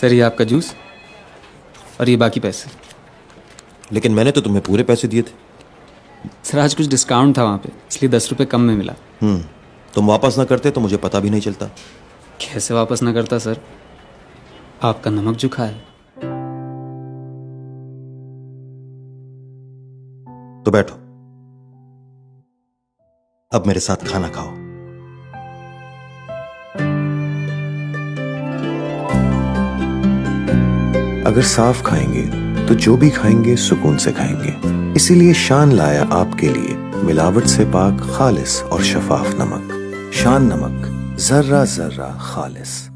Sir ये आपका juice और ये बाकी पैसे। लेकिन मैंने तो तुम्हें पूरे पैसे दिए थे। सर आज कुछ डिस्काउंट था वहाँ पे, इसलिए 10 रुपये कम में मिला। तुम वापस ना करते तो मुझे पता भी नहीं चलता। कैसे वापस ना करता सर, आपका नमक जो खाए। तो बैठो, अब मेरे साथ खाना खाओ। अगर साफ खाएंगे तो जो भी खाएंगे सुकून से खाएंगे। इसीलिए शान लाया आपके लिए मिलावट से पाक खालिस और शफाफ नमक। शान नमक, जर्रा जर्रा खालिस।